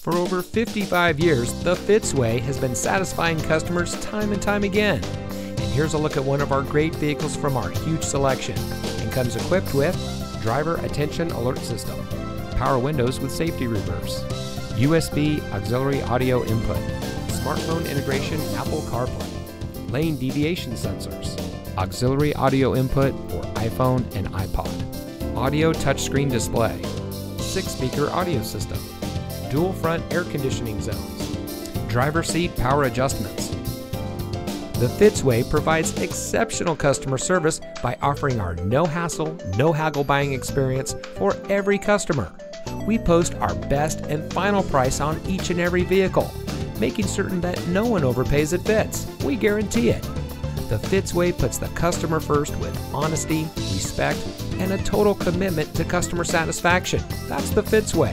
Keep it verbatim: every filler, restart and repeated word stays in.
For over fifty-five years, the Fitzway has been satisfying customers time and time again. And here's a look at one of our great vehicles from our huge selection, and comes equipped with driver attention alert system, power windows with safety reverse, U S B auxiliary audio input, smartphone integration Apple CarPlay, lane deviation sensors, auxiliary audio input for iPhone and iPod, audio touchscreen display, six-speaker audio system, dual front air conditioning zones, driver seat power adjustments. The Fitzway provides exceptional customer service by offering our no-hassle, no-haggle buying experience for every customer. We post our best and final price on each and every vehicle, making certain that no one overpays at Fitz. We guarantee it. The Fitzway puts the customer first with honesty, respect, and a total commitment to customer satisfaction. That's the Fitzway.